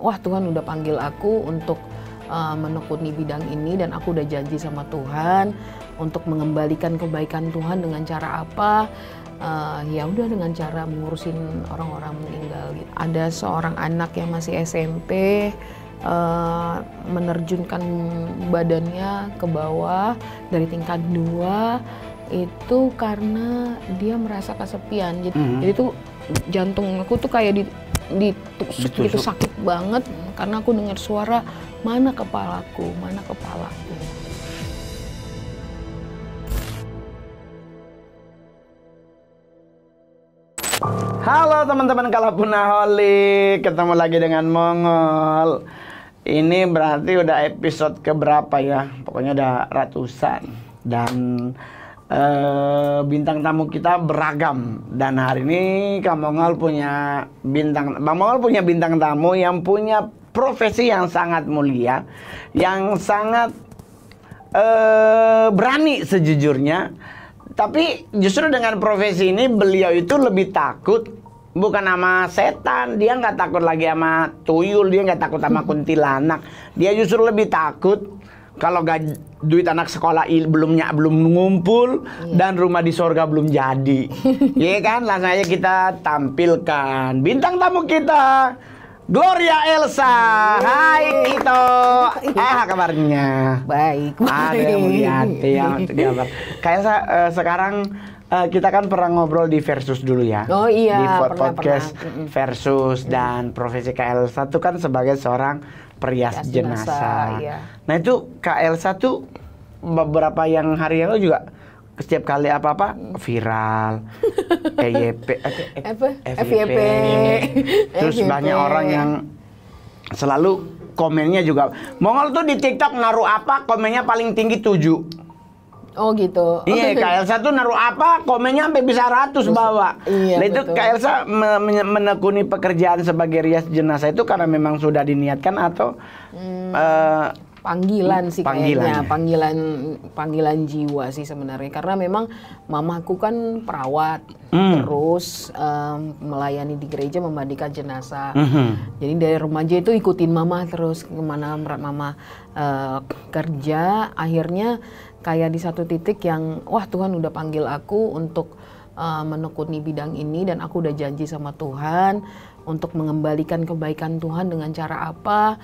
Wah, Tuhan udah panggil aku untuk menekuni bidang ini dan aku udah janji sama Tuhan untuk mengembalikan kebaikan Tuhan dengan cara apa? Ya udah dengan cara mengurusin orang-orang meninggal. Gitu. Ada seorang anak yang masih SMP menerjunkan badannya ke bawah dari tingkat 2 itu karena dia merasa kesepian. Jadi tuh jantung aku tuh kayak ditusuk gitu, sakit banget karena aku dengar suara mana kepalaku. Halo teman-teman Kalapunaholik, ketemu lagi dengan Mongol. Ini berarti udah episode keberapa ya, pokoknya udah ratusan. Dan bintang tamu kita beragam, dan hari ini Bang Mongol punya bintang tamu yang punya profesi yang sangat mulia, yang sangat berani sejujurnya. Tapi justru dengan profesi ini beliau itu lebih takut, bukan sama setan, dia nggak takut lagi sama tuyul, dia nggak takut sama kuntilanak, dia justru lebih takut kalau duit anak sekolah belum ngumpul, dan rumah di surga belum jadi. Iya kan? Langsung aja kita tampilkan bintang tamu kita, Gloria Elsa. Hai Ito. Kabarnya? Baik. Ada yang Elsa sekarang kita kan pernah ngobrol di Versus dulu ya. Oh iya. Di podcast pernah. Versus dan profesi Kak Elsa tuh kan sebagai seorang perias jenazah. Iya. Nah itu Kak Elsa tuh beberapa yang hari yang lalu juga setiap kali apa-apa viral, FYP. Terus banyak orang yang selalu komennya juga. Mongol tuh di TikTok naruh apa komennya paling tinggi 7. Oh gitu. Iya, Kak Elsa tuh naruh apa komennya sampai bisa 100 bawa. Iya, nah itu betul. Kak Elsa menekuni pekerjaan sebagai rias jenazah itu karena memang sudah diniatkan atau panggilan sih kayaknya, panggilan jiwa sih sebenarnya. Karena memang mamaku kan perawat, terus melayani di gereja, memandikan jenazah. Jadi dari remaja itu ikutin mama terus kemana mama kerja. Akhirnya kayak di satu titik yang wah, Tuhan udah panggil aku untuk menekuni bidang ini dan aku udah janji sama Tuhan untuk mengembalikan kebaikan Tuhan dengan cara apa?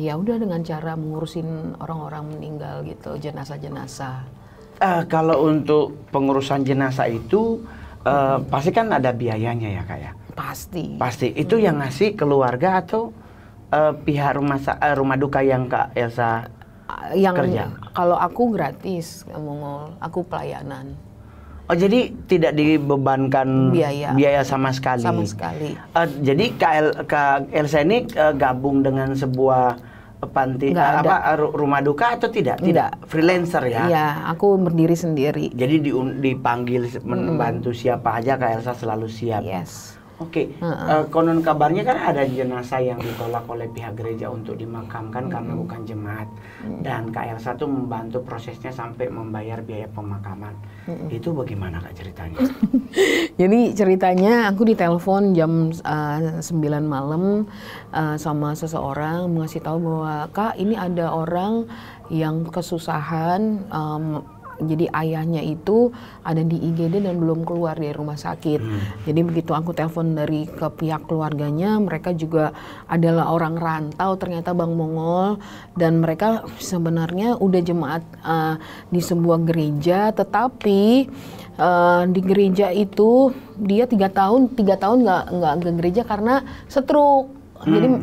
Ya udah dengan cara mengurusin orang-orang meninggal gitu, jenazah-jenazah. Kalau untuk pengurusan jenazah itu pasti kan ada biayanya ya Kak ya? Pasti. Pasti. Itu yang ngasih keluarga atau pihak rumah duka yang Kak Elsa kerja? Kalau aku gratis, Mongol. Aku pelayanan. Oh jadi tidak dibebankan biaya sama sekali. Sama sekali. Jadi Kak Elsa ini gabung dengan sebuah panti rumah duka atau tidak? Tidak. Freelancer ya? Iya, aku berdiri sendiri. Jadi dipanggil membantu siapa aja, Kak Elsa selalu siap. Yes. Oke, konon kabarnya kan ada jenazah yang ditolak oleh pihak gereja untuk dimakamkan karena bukan jemaat. Dan Kak Elsa tuh membantu prosesnya sampai membayar biaya pemakaman. Itu bagaimana Kak ceritanya? Jadi ceritanya aku ditelepon jam 9 malam sama seseorang mengasih tahu bahwa Kak, ini ada orang yang kesusahan. Jadi ayahnya itu ada di IGD dan belum keluar dari rumah sakit. Jadi begitu aku telepon dari ke pihak keluarganya, mereka juga adalah orang rantau ternyata Bang Mongol, dan mereka sebenarnya udah jemaat di sebuah gereja, tetapi di gereja itu dia 3 tahun nggak ke gereja karena stroke.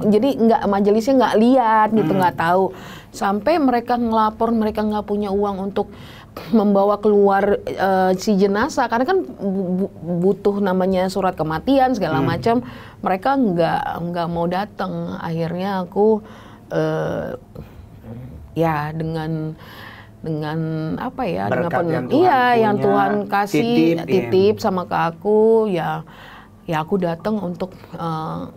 Jadi nggak, majelisnya nggak lihat gitu, nggak tahu. Sampai mereka ngelapor mereka nggak punya uang untuk membawa keluar si jenazah karena kan butuh namanya surat kematian segala macam. Mereka nggak mau datang. Akhirnya aku ya dengan apa ya, berkat dengan yang Tuhan kasih titip sama ke aku ya. Ya aku datang untuk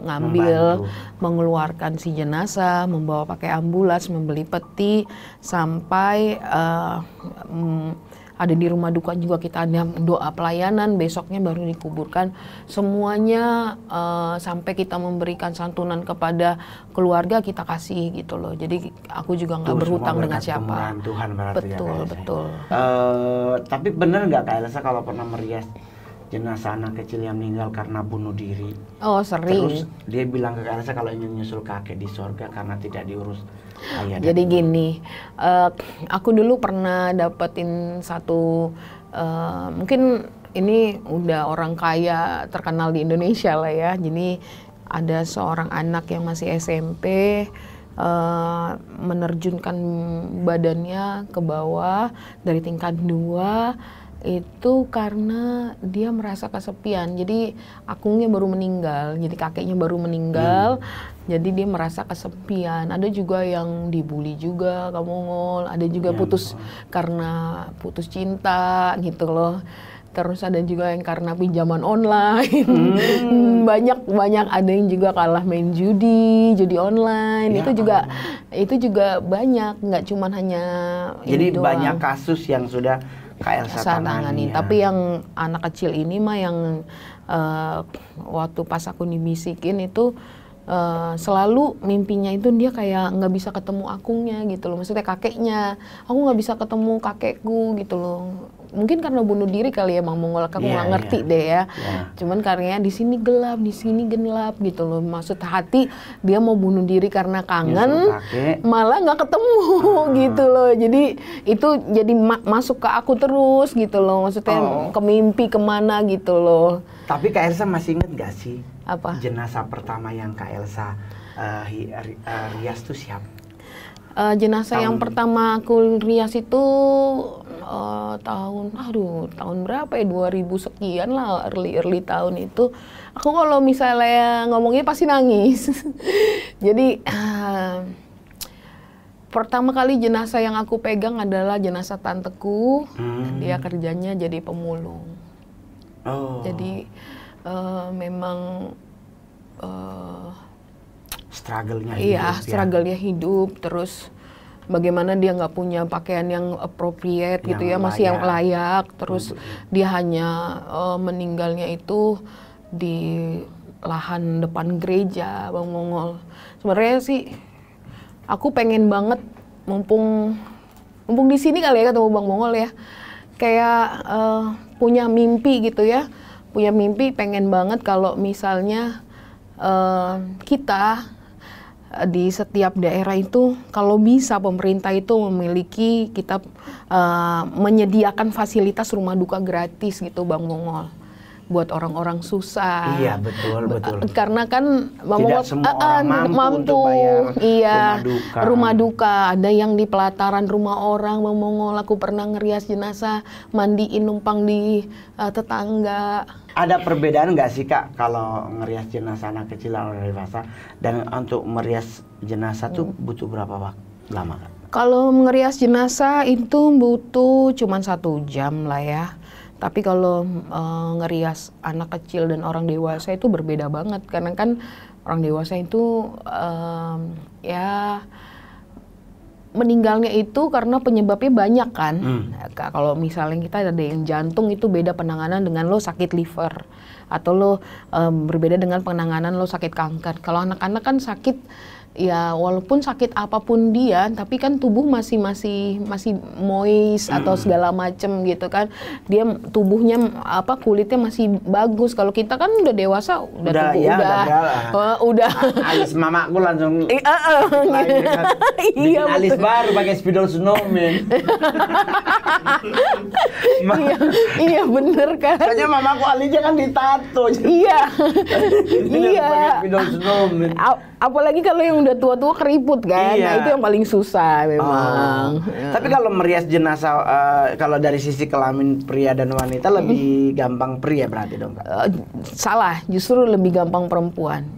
ngambil, mengeluarkan si jenazah, membawa pakai ambulans, membeli peti, sampai ada di rumah duka juga kita ada doa pelayanan, besoknya baru dikuburkan. Semuanya sampai kita memberikan santunan kepada keluarga kita kasih gitu loh. Jadi aku juga nggak berhutang dengan siapa. Tuhan berarti betul ya, betul. Tapi bener nggak Kak Elsa kalau pernah merias jenazah anak kecil yang meninggal karena bunuh diri? Oh, sering. Terus dia bilang ke Kak Elsa kalau ingin nyusul kakek di sorga karena tidak diurus ayah. Jadi gini, aku dulu pernah dapetin satu, mungkin ini udah orang kaya terkenal di Indonesia lah ya. Jadi ada seorang anak yang masih SMP, menerjunkan badannya ke bawah dari tingkat 2. Itu karena dia merasa kesepian, jadi akungnya baru meninggal, jadi kakeknya baru meninggal, jadi dia merasa kesepian. Ada juga yang dibully juga ke Mongol, ada juga putus karena putus cinta gitu loh. Terus ada juga yang karena pinjaman online, banyak ada yang juga kalah main judi online, ya, itu juga banyak, nggak cuman hanya jadi doang. Banyak kasus yang sudah Kak Elsa tangani, tapi yang anak kecil ini mah yang waktu pas aku dibisikin itu selalu mimpinya itu dia kayak nggak bisa ketemu akungnya gitu loh, maksudnya kakeknya, aku nggak bisa ketemu kakekku gitu loh. Mungkin karena bunuh diri kali ya, Mang Mongol, aku nggak ngerti deh ya. Cuman karenanya di sini gelap gitu loh. Maksud hati dia mau bunuh diri karena kangen, malah nggak ketemu gitu loh. Jadi itu jadi masuk ke aku terus gitu loh. Maksudnya ke mimpi kemana gitu loh. Tapi Kak Elsa masih inget nggak sih apa jenazah pertama yang Kak Elsa rias tuh siapa? Jenazah yang pertama aku rias itu tahun berapa ya, 2000 sekian lah, early tahun itu. Aku kalau misalnya ngomongnya pasti nangis. Jadi pertama kali jenazah yang aku pegang adalah jenazah tanteku. Dia kerjanya jadi pemulung. Jadi memang struggle-nya hidup, iya, struggle-nya hidup, terus bagaimana dia nggak punya pakaian yang appropriate gitu ya, masih yang layak, terus dia hanya meninggalnya itu di lahan depan gereja, Bang Mongol. Sebenarnya sih aku pengen banget, mumpung di sini kali ya ketemu Bang Mongol ya, kayak punya mimpi gitu ya, punya mimpi pengen banget kalau misalnya kita di setiap daerah itu kalau bisa pemerintah itu memiliki kita menyediakan fasilitas rumah duka gratis gitu Bang Mongol buat orang-orang susah. Iya, betul, betul. Karena kan Bang Mongol mampu untuk bayar rumah duka. Ada yang di pelataran rumah orang, Bang Mongol. Aku pernah ngerias jenazah, mandiin, numpang di tetangga. Ada perbedaan nggak sih Kak kalau ngerias jenazah anak kecil atau dewasa, dan untuk merias jenazah tuh butuh berapa waktu lama Kak? Kalau ngerias jenazah itu butuh cuman 1 jam lah ya. Tapi kalau ngerias anak kecil dan orang dewasa itu berbeda banget, karena kan orang dewasa itu ya meninggalnya itu karena penyebabnya banyak kan. Kalau misalnya kita ada yang jantung itu beda penanganan dengan lo sakit liver, atau lo berbeda dengan penanganan lo sakit kanker. Kalau anak-anak kan sakit ya walaupun sakit apapun dia, tapi kan tubuh masih moist atau segala macem gitu kan. Dia tubuhnya apa, kulitnya masih bagus. Kalau kita kan udah dewasa, udah alis mamaku langsung iya, alis baru pakai spidol snowman. Iya bener kan, soalnya mamaku alisnya kan ditato. Iya apalagi kalau yang udah tua-tua keriput kan, nah itu yang paling susah memang. Tapi kalau merias jenazah, kalau dari sisi kelamin pria dan wanita lebih gampang pria berarti dong Kak? Salah, justru lebih gampang perempuan.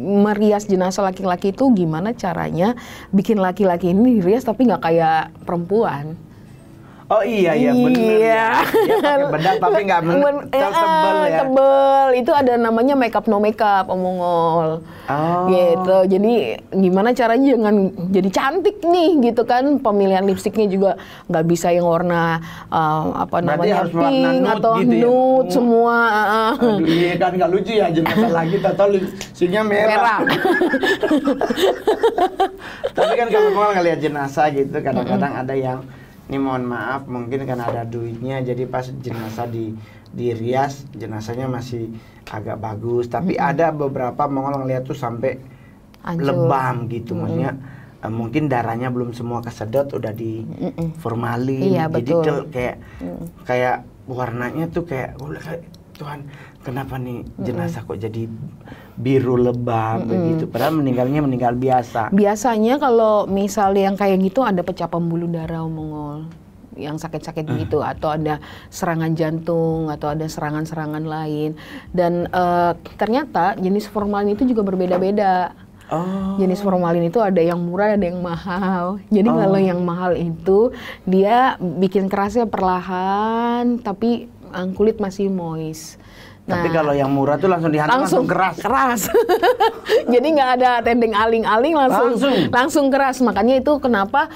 Merias jenazah laki-laki itu gimana caranya bikin laki-laki ini dirias tapi nggak kayak perempuan. Oh iya, iya bener. Iya. Dia pakai bedak tapi nggak tebel ya. Tebel, itu ada namanya makeup no makeup, Mongol. Oh. Gitu, jadi gimana caranya jangan jadi cantik nih gitu kan. Pemilihan lipstiknya juga nggak bisa yang warna apa namanya, pink atau nude, gitu ya? Semua. Aduh, iya kan nggak lucu ya, jembatan lagi atau lipstiknya merah. Tapi kan kalau Mongol ngeliat jenazah gitu, kadang-kadang ada yang ini mohon maaf mungkin karena ada duitnya jadi pas jenazah dirias jenazahnya masih agak bagus tapi ada beberapa Mongol ngeliat tuh sampai lebam gitu maksudnya mungkin darahnya belum semua kesedot udah di formalin iya, jadi betul. Tuh kayak kayak warnanya tuh kayak Tuhan kenapa nih jenazah kok jadi biru lebam begitu padahal meninggalnya meninggal biasa. Biasanya kalau misalnya yang kayak gitu ada pecah pembuluh darah Mongol yang sakit-sakit gitu atau ada serangan jantung atau ada serangan-serangan lain dan ternyata jenis formalin itu juga berbeda-beda. Oh. Jenis formalin itu ada yang murah ada yang mahal. Jadi kalau yang mahal itu dia bikin kerasnya perlahan tapi kulit masih moist. Nah, tapi kalau yang murah tuh langsung dihantam langsung keras. Keras. Jadi nggak ada tendeng aling-aling langsung keras. Makanya itu kenapa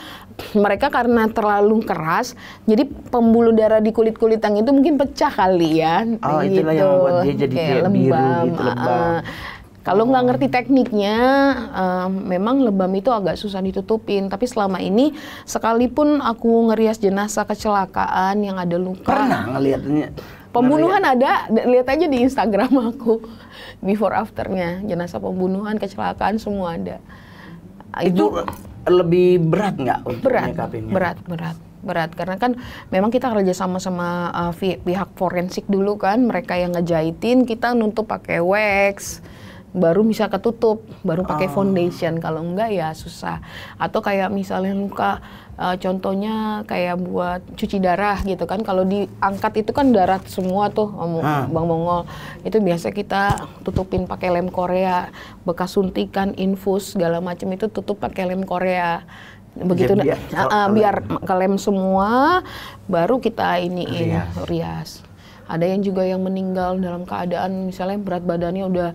mereka karena terlalu keras. Jadi pembuluh darah di kulit-kulit yang itu mungkin pecah kali ya. Oh, gitu. Itulah yang membuat dia jadi kayak lembam. Biru gitu, lebam. Kalau nggak ngerti tekniknya, memang lebam itu agak susah ditutupin. Tapi selama ini, sekalipun aku ngerias jenazah kecelakaan yang ada luka. Pernah ngeliatnya? Pembunuhan ada, lihat aja di Instagram aku. Before afternya, jenazah pembunuhan, kecelakaan, semua ada. Itu lebih berat nggak untuk nyikapinnya? Berat karena kan memang kita kerja sama sama pihak forensik dulu kan. Mereka yang ngejahitin, kita nutup pakai wax. Baru bisa ketutup, baru pakai foundation. Kalau enggak ya susah. Atau kayak misalnya luka, contohnya kayak buat cuci darah gitu kan. Kalau diangkat itu kan darah semua tuh, Bang Mongol. Itu biasa kita tutupin pakai lem Korea. Bekas suntikan, infus, segala macam itu tutup pakai lem Korea. Begitu ya, biar kelem semua, baru kita iniin, rias. Ada yang juga yang meninggal dalam keadaan misalnya berat badannya udah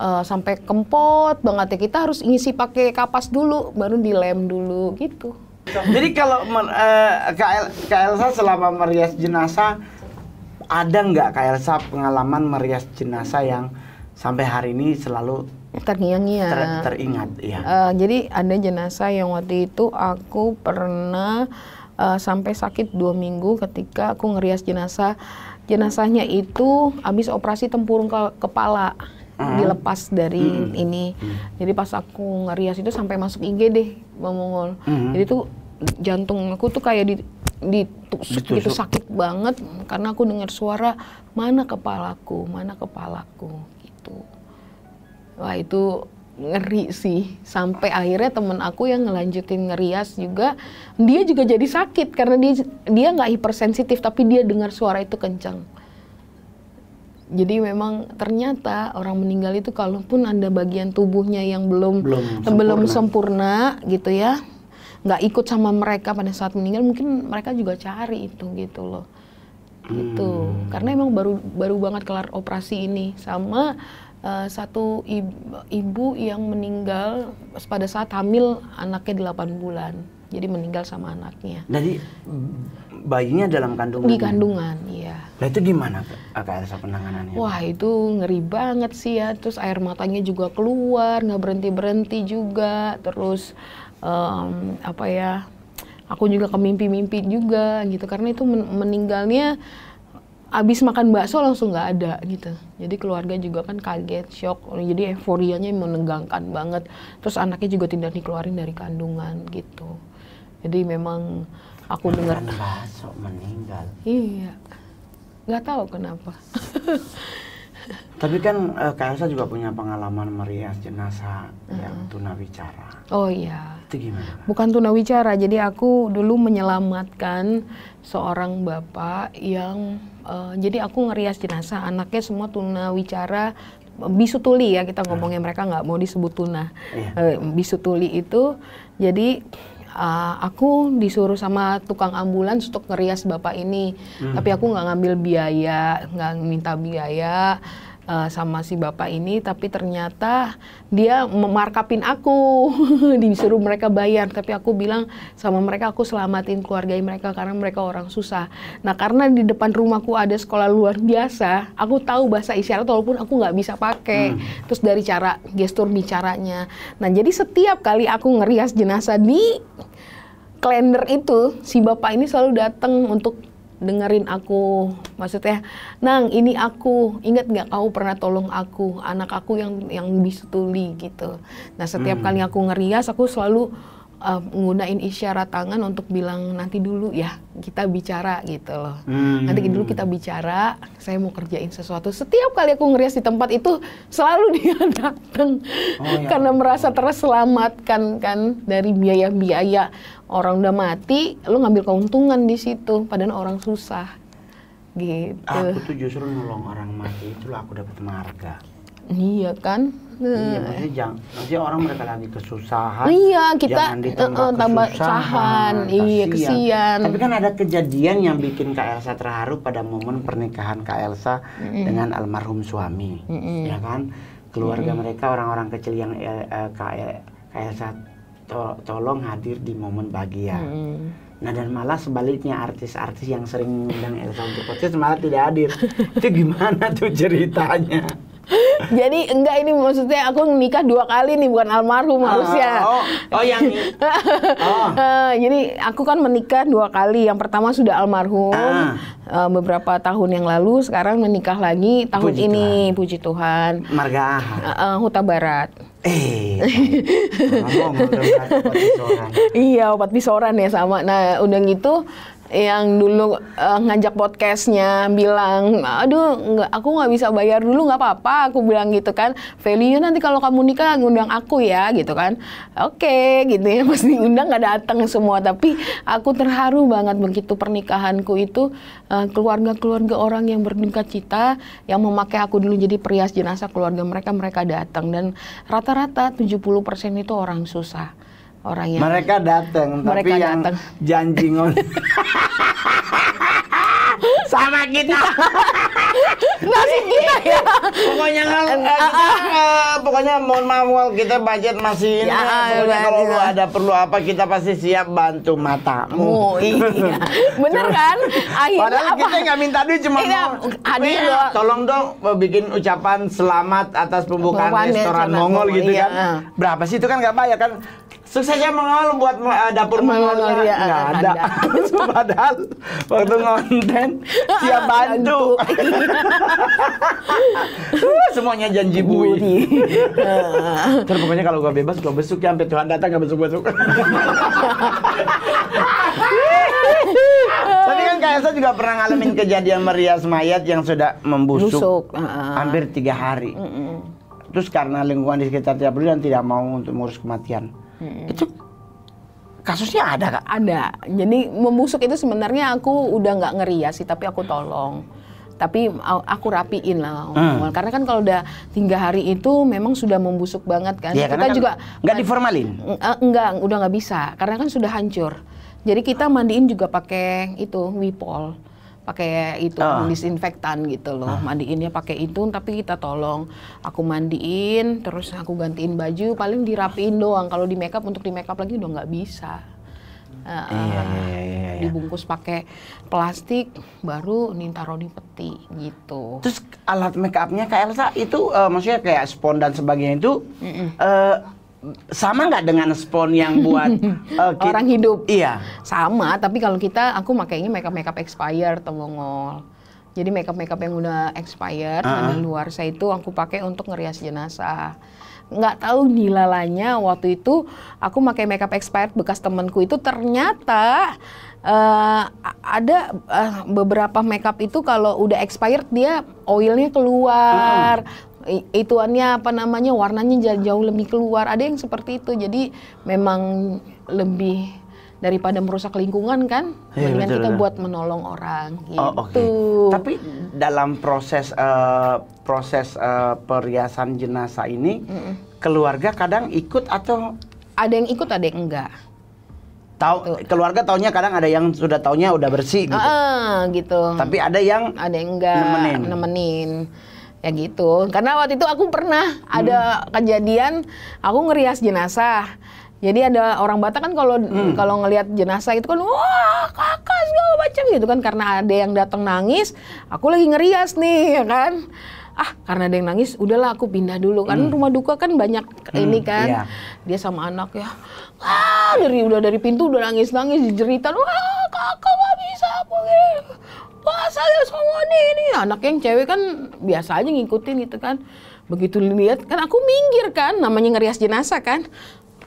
sampai kempot banget ya, kita harus ngisi pakai kapas dulu, baru dilem dulu gitu. Jadi kalau Kak Elsa selama merias jenazah, ada nggak Kak Elsa pengalaman merias jenazah yang sampai hari ini selalu teringat? Ya. Jadi ada jenazah yang waktu itu aku pernah sampai sakit 2 minggu ketika aku ngerias jenazah. Jenazahnya itu habis operasi tempurung kepala. Dilepas dari ini, jadi pas aku ngerias itu sampai masuk IGD, Bang Mongol. Jadi tuh jantung aku tuh kayak ditusuk gitu, sakit banget karena aku dengar suara mana kepalaku gitu. Wah itu ngeri sih. Sampai akhirnya temen aku yang ngelanjutin ngerias juga, dia juga jadi sakit karena dia nggak hipersensitif tapi dia dengar suara itu kencang. Jadi memang ternyata orang meninggal itu kalaupun ada bagian tubuhnya yang belum sempurna gitu ya, nggak ikut sama mereka pada saat meninggal, mungkin mereka juga cari itu gitu loh. Gitu. Karena emang baru banget kelar operasi ini sama satu ibu yang meninggal pada saat hamil anaknya 8 bulan. Jadi meninggal sama anaknya. Jadi bayinya dalam kandungan? Di kandungan, iya. Nah itu gimana Kak Elsa penanganannya? Wah itu ngeri banget sih ya. Terus air matanya juga keluar, nggak berhenti-berhenti juga. Terus apa ya, aku juga kemimpi-mimpi juga gitu. Karena itu meninggalnya abis makan bakso langsung nggak ada gitu. Jadi keluarga juga kan kaget, shock. Jadi euforianya menegangkan banget. Terus anaknya juga tidak dikeluarin dari kandungan gitu. Jadi memang aku dengar bakso meninggal. Iya, nggak tahu kenapa. Tapi kan Kak Elsa juga punya pengalaman merias jenazah yang tunawicara. Oh iya. Itu gimana? Bukan tunawicara. Jadi aku dulu menyelamatkan seorang bapak yang jadi aku ngerias jenazah anaknya semua tunawicara. Bisu tuli ya kita ngomongnya, mereka nggak mau disebut tuna. Bisu tuli itu jadi aku disuruh sama tukang ambulans untuk ngerias bapak ini, tapi aku nggak ngambil biaya, nggak minta biaya sama si bapak ini, tapi ternyata dia memarkapin aku, disuruh mereka bayar, tapi aku bilang sama mereka aku selamatin keluarga mereka karena mereka orang susah. Nah karena di depan rumahku ada sekolah luar biasa, aku tahu bahasa isyarat walaupun aku nggak bisa pakai, terus dari cara gestur bicaranya. Nah jadi setiap kali aku ngerias jenazah di kalender itu, si bapak ini selalu datang untuk dengerin aku, maksudnya, "Nang, ini aku, ingat nggak kau pernah tolong aku, anak aku yang bisa tuli," gitu. Nah setiap kali aku ngerias, aku selalu menggunakan isyarat tangan untuk bilang, "Nanti dulu ya, kita bicara," gitu loh. "Nanti dulu kita bicara, saya mau kerjain sesuatu." Setiap kali aku ngerias di tempat itu, selalu dia datang. Oh, ya. Karena merasa terselamatkan kan dari biaya-biaya. Orang udah mati, lu ngambil keuntungan di situ, padahal orang susah. Gitu. Aku tuh justru nolong orang mati, itulah aku dapat marga. Iya kan? Iya, maksudnya, maksudnya orang mereka lagi kesusahan. Iya, kita tambah kesusahan, iya, kesian. Tapi kan ada kejadian yang bikin Kak Elsa terharu pada momen pernikahan Kak Elsa dengan almarhum suami, ya kan? Keluarga mereka, orang-orang kecil yang Kak Elsa tolong hadir di momen bahagia. Nah dan malah sebaliknya artis-artis yang sering mengundang Elsa untuk podcast malah tidak hadir. Itu gimana tuh ceritanya? Jadi enggak, ini maksudnya aku nikah dua kali nih, bukan almarhum harusnya. Jadi aku kan menikah dua kali. Yang pertama sudah almarhum beberapa tahun yang lalu. Sekarang menikah lagi tahun ini, puji Tuhan. Marga Huta Barat. Iya, obat pisoran ya sama. Nah udah gitu, yang dulu ngajak podcastnya bilang, "Aduh, aku nggak bisa bayar dulu, nggak apa-apa," aku bilang gitu kan. "Value nanti kalau kamu nikah ngundang aku ya," gitu kan. Oke, gitu ya, pasti undang nggak datang semua. Tapi aku terharu banget begitu pernikahanku itu, keluarga-keluarga orang yang berduka cita, yang memakai aku dulu jadi perias jenazah keluarga mereka, mereka datang. Dan rata-rata 70% itu orang susah. Orang yang mereka datang, tapi yang dateng. Janji ngon sama kita. Nasib kita ya. Pokoknya pokoknya mohon maaf, kita budget masih ini. Pokoknya kalau lu ada perlu apa, kita pasti siap bantu matamu. Iya. Bener kan? Padahal kita nggak minta duit, cuma tolong dong bikin ucapan selamat atas pembukaan restoran Mongol gitu kan. Berapa sih itu kan nggak bayar kan? Suksesnya Mongol buat dapur Mongol nggak ada. Padahal waktu konten siap bantu. Semuanya janji bui. Terus pokoknya kalau gua bebas, gua besuk ya sampai Tuhan datang, gak besuk-besuk. Tapi kan Kak Elsa juga pernah ngalamin kejadian merias mayat yang sudah membusuk hampir 3 hari. Terus karena lingkungan di sekitar tiap bulan tidak mau untuk mengurus kematian. Itu kasusnya ada Kak? Ada. Jadi membusuk itu sebenarnya aku udah nggak ngerias sih, tapi aku tolong. Tapi aku rapiin lah. Karena kan kalau udah 3 hari itu memang sudah membusuk banget kan. Ya, kita kan juga nggak diformalin? Enggak, udah nggak bisa. Karena kan sudah hancur. Jadi kita mandiin juga pakai itu, Wipol. Pakai itu disinfektan gitu loh, mandiinnya pakai itu, tapi kita tolong, aku mandiin, terus aku gantiin baju, paling dirapiin doang. Kalau di makeup, untuk di makeup lagi udah nggak bisa. Iya. Dibungkus pakai plastik, baru taruh di peti gitu. Terus alat makeupnya Kak Elsa itu maksudnya kayak spons dan sebagainya itu sama nggak dengan spons yang buat orang hidup? Iya. Sama, tapi kalau kita, aku makainya makeup expired, Mongol. Jadi makeup yang udah expired, yang luarsa itu aku pakai untuk ngerias jenazah. Nggak tahu nilalanya waktu itu aku pakai makeup expired bekas temanku itu, ternyata ada beberapa makeup itu kalau udah expired dia oilnya keluar. Ituannya apa namanya, warnanya jauh lebih keluar, ada yang seperti itu. Jadi memang lebih daripada merusak lingkungan kan, mendingan kita buat menolong orang gitu. Tapi dalam proses perhiasan jenazah ini, keluarga kadang ikut atau? Ada yang ikut, ada yang enggak. tahu keluarga taunya kadang ada yang sudah taunya udah bersih gitu. Gitu. Tapi ada yang enggak nemenin. Ya gitu. Karena waktu itu aku pernah ada kejadian aku ngerias jenazah. Jadi ada orang Batak kan kalau kalau ngelihat jenazah itu kan wah kakak segala macam gitu kan, karena ada yang datang nangis, aku lagi ngerias nih ya kan. Ah, karena ada yang nangis, udahlah aku pindah dulu. Kan rumah duka kan banyak ini kan. Iya. Dia sama anak ya. Wah, udah dari pintu udah nangis-nangis dijeritan. Wah, kakak gak bisa aku gitu. Wah, saya semua ini. Anak yang cewek kan biasa aja ngikutin gitu kan. Begitu lihat kan aku minggir kan, namanya ngerias jenazah kan.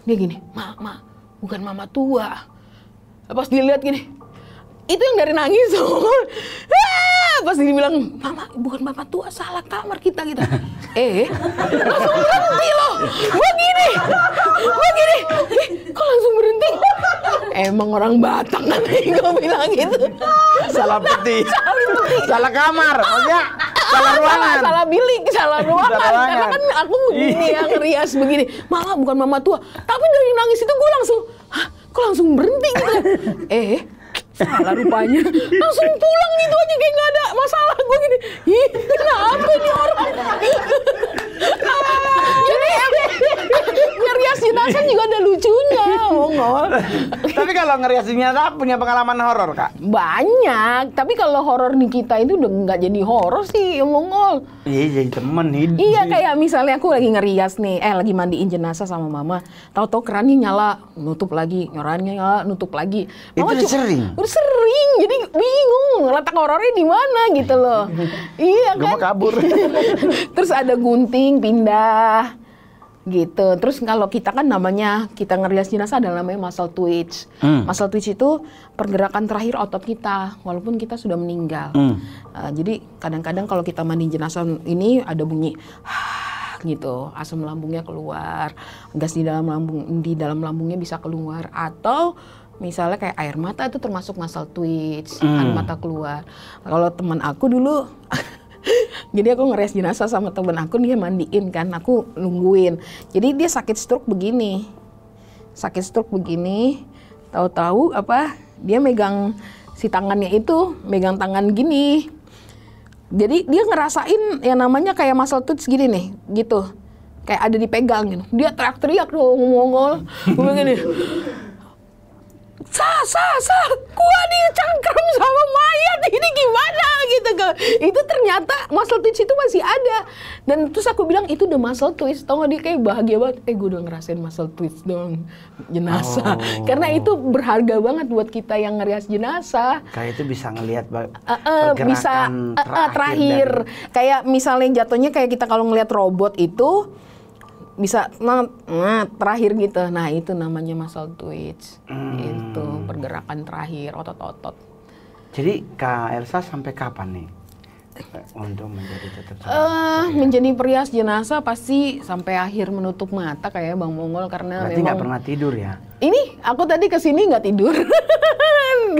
Dia gini, "Ma, bukan mama tua." Pas dilihat gini. Itu yang dari nangis. Pas dia bilang, "Mama, bukan bapak tua, salah kamar kita," gitu. Langsung berhenti loh. Gua gini. Kok langsung berhenti? Emang orang Batak kan, gua bilang gitu. Salah peti. Salah kamar, maksudnya salah ruangan. Salah bilik, salah ruangan. Karena kan aku begini yang ngerias begini. "Mama, bukan mama tua." Tapi dari nangis itu gua langsung, "Hah, kok langsung berhenti?" gitu. Salah rupanya, langsung pulang gitu aja kayak nggak ada masalah. Gue gini, "Ih, kenapa nih orang?" Jadi ngerias jenazah juga ada lucunya, Mongol. Tapi kalau ngerias jenazah punya pengalaman horor, Kak? Banyak, tapi kalau horor di kita itu udah nggak jadi horor sih, Mongol. Iya, jadi temen hidup. Iya, kayak misalnya aku lagi ngerias nih, lagi mandiin jenazah sama mama. Tahu-tahu kerannya nyala, nutup lagi, kerannya nyala, nutup lagi. Mama itu sering. Udah sering, jadi bingung letak horornya di mana gitu loh. Iya kan? Gua mau kabur. Terus ada gunting pindah gitu. Terus kalau kita kan namanya kita ngerias jenazah ada namanya muscle twitch. Muscle twitch itu pergerakan terakhir otot kita walaupun kita sudah meninggal. Jadi kadang-kadang kalau kita mandi jenazah ini ada bunyi gitu, asam lambungnya keluar, gas di dalam lambungnya bisa keluar, atau misalnya kayak air mata itu termasuk muscle twitch, air mata keluar. Kalau teman aku dulu jadi aku ngerias jenazah sama temen aku, dia mandiin kan, aku nungguin. Jadi dia sakit stroke begini, tahu-tahu apa? Dia megang si tangannya itu, megang tangan gini. Jadi dia ngerasain yang namanya kayak muscle twitch gini nih, gitu. Kayak ada dipegang gitu. Dia teriak-teriak dong, Mongol. Begini. Sa, gua dicangkrem sama mayat, ini gimana gitu. Itu ternyata muscle twitch itu masih ada. Dan terus aku bilang, itu udah muscle twitch, tau gak, dia kayak bahagia banget. Gua udah ngerasain muscle twitch dong, jenazah. Karena itu berharga banget buat kita yang ngerias jenazah. Kayak itu bisa ngelihat pergerakan terakhir. Kayak misalnya jatuhnya kayak kita kalau ngelihat robot itu, bisa terakhir gitu. Nah, itu namanya muscle twitch. Itu pergerakan terakhir otot-otot. Jadi Kak Elsa sampai kapan nih untuk menjadi tetap menjadi perias jenazah? Pasti sampai akhir menutup mata kayak Bang Mongol, karena berarti nggak pernah tidur ya? Ini aku tadi kesini nggak tidur.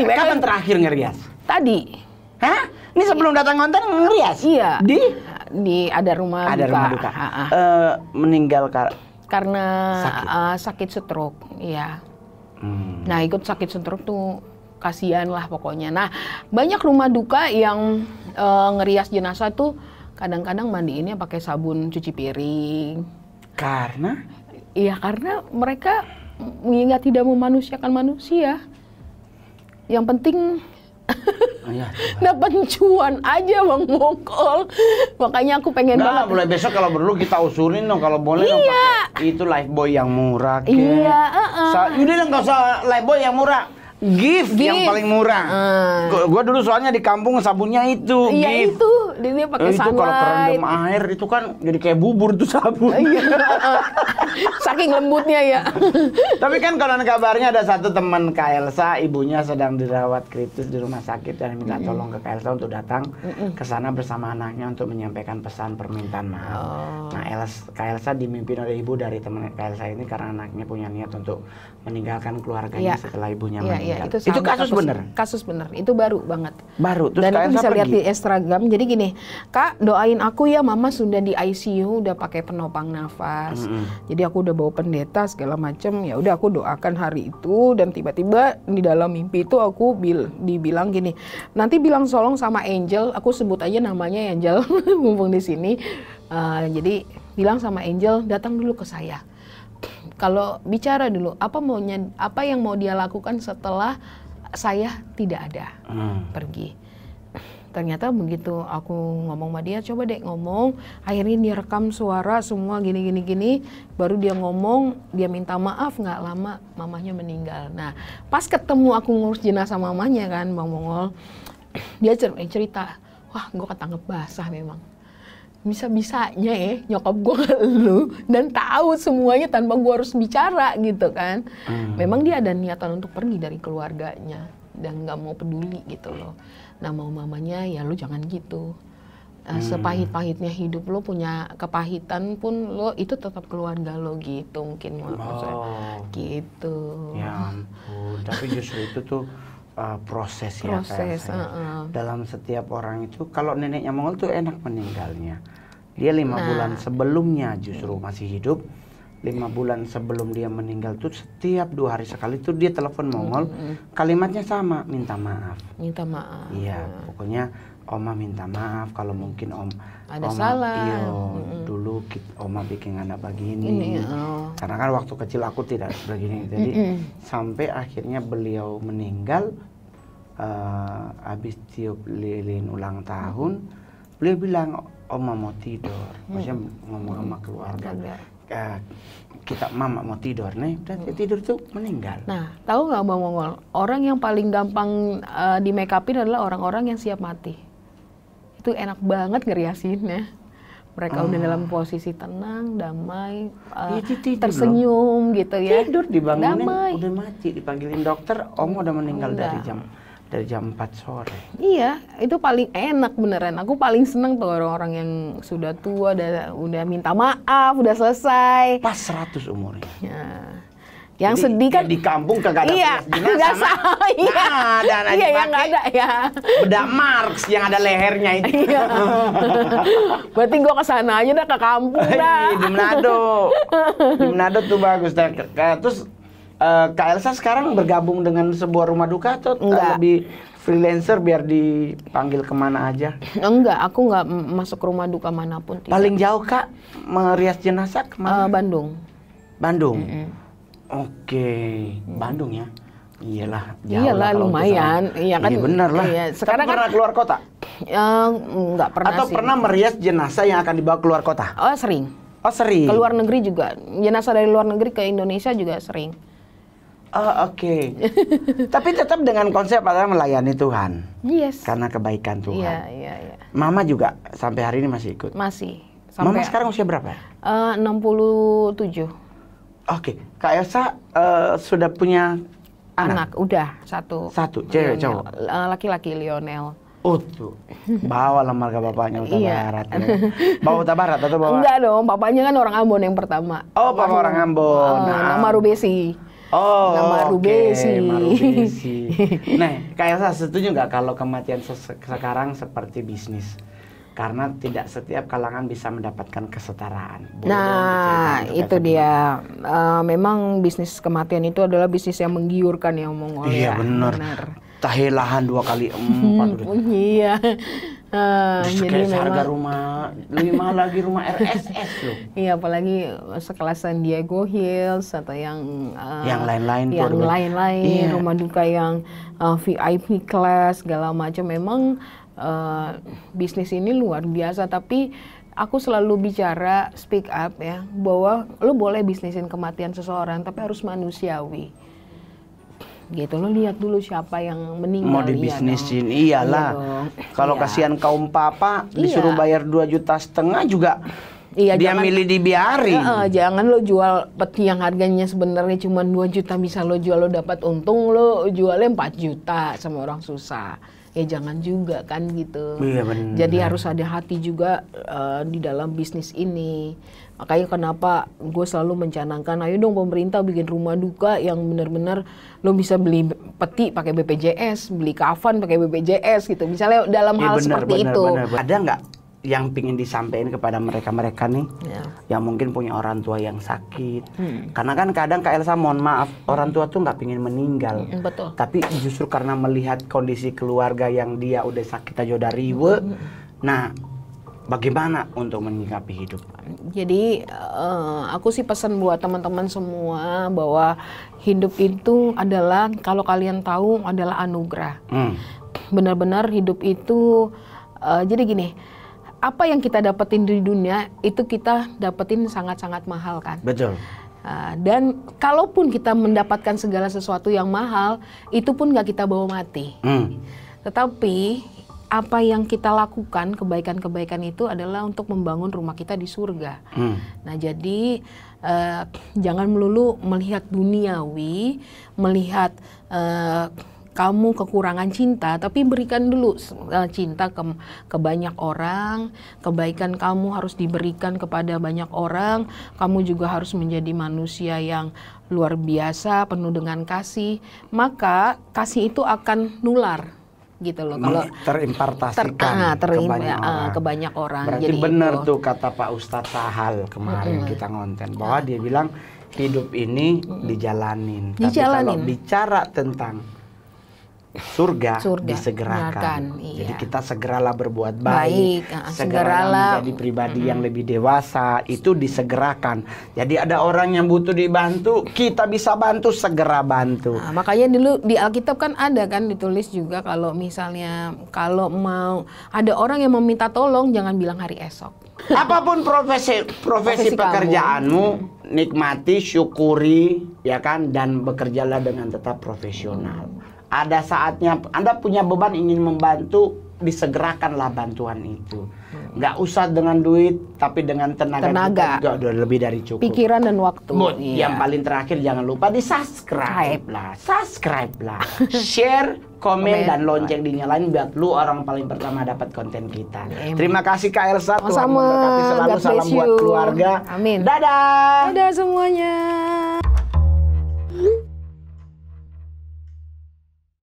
Kapan terakhir ngerias? Tadi. Hah? Ini sebelum datang konten ngerias? Iya. Di ada rumah duka. Meninggal karena sakit stroke, iya. Nah, ikut sakit stroke tuh kasihan lah pokoknya. Nah, banyak rumah duka yang ngerias jenazah tuh kadang-kadang mandiinnya pakai sabun cuci piring. Karena? Iya, karena mereka mengingat tidak memanusiakan manusia. Yang penting dapat cuan aja, Bang Mongol. Makanya aku pengen banget. Mulai besok kalau perlu kita usulin dong, kalau boleh dong. Itu lifebuoy yang murah. Iya. Udah lah, nggak usah lifebuoy yang murah. Gift yang paling murah. Gua dulu soalnya di kampung sabunnya itu. Iya itu, dia pakai Sunlight. Itu kalau kerendam air itu kan jadi kayak bubur tuh sabun. Saking lembutnya ya. Tapi kan kalau kabarnya ada satu teman Kak Elsa, ibunya sedang dirawat kritis di rumah sakit, dan minta tolong ke Kak Elsa untuk datang ke sana bersama anaknya untuk menyampaikan pesan permintaan maaf. Nah, Kak Elsa dimimpin oleh ibu dari teman Kak Elsa ini karena anaknya punya niat untuk meninggalkan keluarganya setelah ibunya meninggal. Ya, itu kasus bener. Itu baru banget. Baru. Terus dan itu bisa lihat di Instagram. Jadi gini, nih, Kak doain aku ya, Mama sudah di ICU, udah pakai penopang nafas. Jadi aku udah bawa pendeta segala macam. Ya udah aku doakan hari itu, dan tiba-tiba di dalam mimpi itu aku dibilang gini, nanti bilang tolong sama Angel, aku sebut aja namanya Angel, mumpung di sini. Jadi bilang sama Angel, datang dulu ke saya. Kalau bicara dulu, apa yang mau dia lakukan setelah saya tidak ada, pergi. Ternyata begitu aku ngomong sama dia, coba deh ngomong, akhirnya dia rekam suara semua gini, baru dia ngomong, dia minta maaf, nggak lama mamahnya meninggal. Nah, pas ketemu aku ngurus jenazah mamahnya kan, Bang Mongol, dia cerita, wah gue ketangkep basah memang. Bisa-bisanya ya nyokap gue ke lu dan tahu semuanya tanpa gue harus bicara gitu kan. Memang dia ada niatan untuk pergi dari keluarganya dan nggak mau peduli gitu loh. Nah mau mamanya ya lu jangan gitu. Sepahit-pahitnya hidup lo, punya kepahitan pun lo itu tetap keluarga lo gitu mungkin. Gitu. Ya ampun, tapi justru itu tuh proses ya. Dalam setiap orang itu, kalau neneknya Mongol tuh enak meninggalnya. Dia 5 bulan sebelumnya justru masih hidup. 5 bulan sebelum dia meninggal tuh setiap 2 hari sekali tuh dia telepon Mongol. Kalimatnya sama, minta maaf. Minta maaf. Iya, pokoknya Oma minta maaf kalau mungkin Oma salah. Iya, dulu Oma bikin anak begini. Karena kan waktu kecil aku tidak begini. Jadi sampai akhirnya beliau meninggal, habis tiup lilin ulang tahun, beliau bilang Oma mau tidur. Maksudnya ngomong sama keluarga. Mama mau tidur nih, dan tidur tuh meninggal. Nah, tahu nggak Bang Mongol? Orang yang paling gampang di make upin adalah orang-orang yang siap mati. Itu enak banget ngeriasinnya. Mereka udah dalam posisi tenang, damai, tersenyum gitu ya. Tidur dibangunin, udah mati, dipanggilin dokter, Om udah meninggal dari jam 4 sore. Iya, itu paling enak beneran. Aku paling seneng tuh orang-orang yang sudah tua, udah minta maaf, udah selesai. Pas 100 umurnya. Ya. Yang jadi, sedih kan di kampung kagak ada jenazah sama. Iya, nggak ada. Bedak Marx yang ada lehernya itu. Berarti gua kesana aja dah, ke kampung dah. Di Manado. Di Manado tuh bagus dah. Terus Kak Elsa sekarang bergabung dengan sebuah rumah duka atau lebih freelancer biar dipanggil kemana aja? Enggak, aku nggak masuk rumah duka manapun. Tidak. Paling jauh Kak merias jenazah kemana? Bandung. Bandung? Oke. Bandung ya? Iyalah, iyalah lumayan. Iya kan? Iya bener lah. Iya. Sekarang kan, pernah keluar kota? Enggak pernah atau sih. Pernah merias jenazah yang akan dibawa keluar kota? Oh sering. Oh sering? Ke luar negeri juga. Jenazah dari luar negeri ke Indonesia juga sering. Oh, oke. Tapi tetap dengan konsep adalah melayani Tuhan. Yes. Karena kebaikan Tuhan. Iya. Mama juga sampai hari ini masih ikut? Masih. Mama sekarang usia berapa? 67. Oke. Kak Elsa sudah punya anak? Anak, udah. Satu. Cewek, cowok? Laki-laki, Lionel. Oh tuh, bawa lembaga bapaknya Uta Barat. Bawa Uta Barat atau bawa? Enggak dong, bapaknya kan orang Ambon yang pertama. Oh, papa orang Ambon. Nama Rubesi. Oh, nama Rubesi. Nah, Kak Elsa setuju nggak kalau kematian sekarang seperti bisnis? Karena tidak setiap kalangan bisa mendapatkan kesetaraan. Nah, itu dia. Memang bisnis kematian itu adalah bisnis yang menggiurkan ya, Mongol. Iya, benar. Tahilahan 2 kali 4. Iya. Jadi harga rumah 5 lagi rumah RSS loh. Iya, apalagi sekelas San Diego Hills atau yang lain-lain, rumah duka yang VIP class segala macam. Memang bisnis ini luar biasa, tapi aku selalu bicara speak up ya, bahwa lo boleh bisnisin kematian seseorang tapi harus manusiawi. Gitu, lo lihat dulu siapa yang meninggal. Mau dibisnisin, iyalah. Kalau kasihan kaum papa, disuruh bayar 2,5 juta juga. Iya, dia milih dibiarin. Jangan lo jual peti yang harganya sebenarnya cuma 2 juta bisa lo jual, lo dapat untung, lo jualnya 4 juta sama orang susah. Ya jangan juga kan gitu. Iya, bener. Jadi harus ada hati juga di dalam bisnis ini. Makanya kenapa gue selalu mencanangkan, ayo dong pemerintah bikin rumah duka yang benar-benar lo bisa beli peti pakai BPJS, beli kafan pakai BPJS gitu. Misalnya dalam hal seperti itu. Ada nggak yang pingin disampaikan kepada mereka-mereka nih, yang mungkin punya orang tua yang sakit? Karena kan kadang Kak Elsa, mohon maaf, orang tua tuh nggak pingin meninggal. Betul. Tapi justru karena melihat kondisi keluarga yang dia udah sakit aja udah riwe, nah bagaimana untuk menyikapi hidup? Jadi aku sih pesan buat teman-teman semua bahwa hidup itu adalah, kalau kalian tahu, adalah anugerah. Benar-benar hidup itu, jadi gini, apa yang kita dapetin di dunia itu kita dapetin sangat-sangat mahal kan? Betul. Dan kalaupun kita mendapatkan segala sesuatu yang mahal, itu pun nggak kita bawa mati. Tetapi apa yang kita lakukan, kebaikan-kebaikan itu adalah untuk membangun rumah kita di surga. Nah, jadi jangan melulu melihat duniawi, melihat kamu kekurangan cinta, tapi berikan dulu cinta ke banyak orang. Kebaikan kamu harus diberikan kepada banyak orang. Kamu juga harus menjadi manusia yang luar biasa, penuh dengan kasih. Maka kasih itu akan nular. Gitu loh, kalau terimpartasikan ke banyak orang. Berarti jadi bener itu tuh kata Pak Ustadz Sahal kemarin kita ngonten, bahwa dia bilang hidup ini dijalanin. Tapi kalau bicara tentang surga disegerakan. Jadi kita segeralah berbuat baik, segeralah menjadi pribadi yang lebih dewasa, itu disegerakan. Jadi ada orang yang butuh dibantu, kita bisa bantu, segera bantu. Nah, makanya dulu di Alkitab kan ada kan ditulis juga, kalau misalnya kalau mau ada orang yang meminta tolong, jangan bilang hari esok. Apapun profesi pekerjaanmu, nikmati, syukuri, ya kan, dan bekerjalah dengan tetap profesional. Ada saatnya Anda punya beban ingin membantu, disegerakanlah bantuan itu. Nggak usah dengan duit, tapi dengan tenaga. Kita juga udah lebih dari cukup. Pikiran dan waktu. Yang paling terakhir, jangan lupa di subscribe lah. Subscribe lah. Share, komen, dan lonceng dinyalain buat lu orang paling pertama dapat konten kita. Terima kasih Kak Elsa. Tuhan memberkati selalu. Salam buat keluarga. Amin. Dadah. Dadah semuanya.